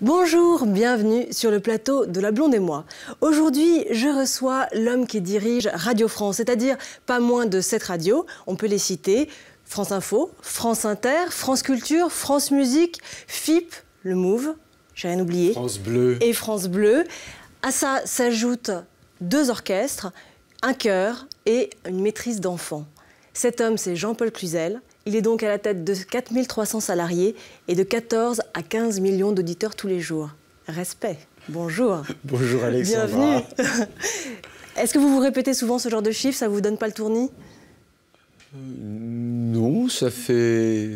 Bonjour, bienvenue sur le plateau de La Blonde et Moi. Aujourd'hui, je reçois l'homme qui dirige Radio France, c'est-à-dire pas moins de 7 radios, on peut les citer, France Info, France Inter, France Culture, France Musique, FIP, le Mouv, j'ai rien oublié, France Bleu. Et France Bleu. À ça s'ajoutent 2 orchestres, un chœur et une maîtrise d'enfants. Cet homme, c'est Jean-Paul Cluzel. Il est donc à la tête de 4300 salariés et de 14 à 15 millions d'auditeurs tous les jours. Respect. Bonjour. Bonjour Alexandra. Bienvenue. Est-ce que vous vous répétez souvent ce genre de chiffres? Ça ne vous donne pas le tournis? Non, ça fait...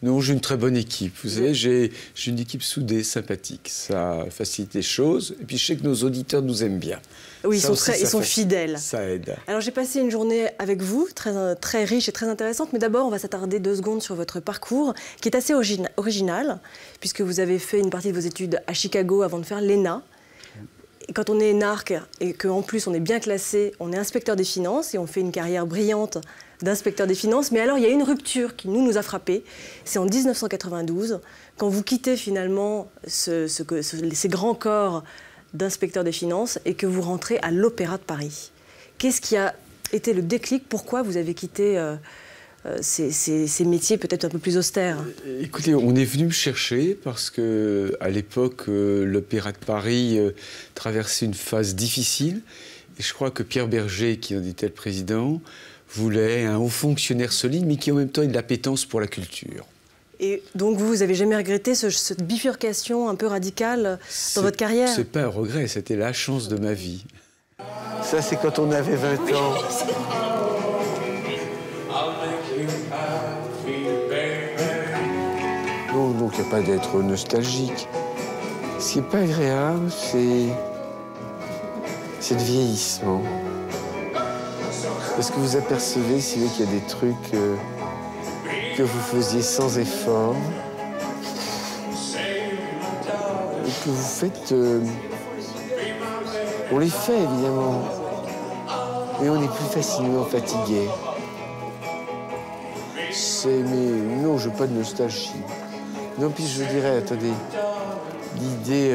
Non, j'ai une très bonne équipe. Vous savez, j'ai une équipe soudée, sympathique. Ça facilite les choses. Et puis, je sais que nos auditeurs nous aiment bien. Oui, ils sont fidèles. Ça aide. Alors, j'ai passé une journée avec vous, très, très riche et très intéressante. Mais d'abord, on va s'attarder 2 secondes sur votre parcours, qui est assez original, puisque vous avez fait une partie de vos études à Chicago avant de faire l'ENA. Et quand on est énarque et qu'en plus, on est bien classé, on est inspecteur des finances et on fait une carrière brillante d'inspecteur des finances. Mais alors, il y a une rupture qui nous a frappés. C'est en 1992, quand vous quittez finalement ces grands corps d'inspecteur des finances et que vous rentrez à l'Opéra de Paris. Qu'est-ce qui a été le déclic? Pourquoi vous avez quitté ces métiers peut-être un peu plus austères? Écoutez, on est venu me chercher parce qu'à l'époque, l'Opéra de Paris traversait une phase difficile. Et je crois que Pierre Berger, qui en était le président, voulait un haut fonctionnaire solide, mais qui en même temps ait de l'appétence pour la culture. Et donc vous n'avez jamais regretté cette bifurcation un peu radicale dans votre carrière? C'est pas un regret, c'était la chance de ma vie. Ça, c'est quand on avait 20 ans. Non, donc il n'y a pas d'être nostalgique. Ce qui n'est pas agréable, c'est le vieillissement. Parce que vous apercevez, c'est vrai qu'il y a des trucs que vous faisiez sans effort, et que vous faites... on les fait, évidemment, mais on est plus facilement fatigué. Mais non, je n'ai pas de nostalgie. Non, puis je dirais, attendez, l'idée...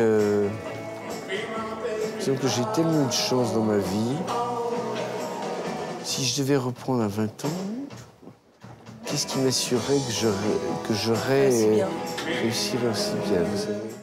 disons que j'ai tellement eu de chance dans ma vie. Si je devais reprendre à 20 ans, qu'est-ce qui m'assurait que j'aurais réussi aussi bien, vous savez ?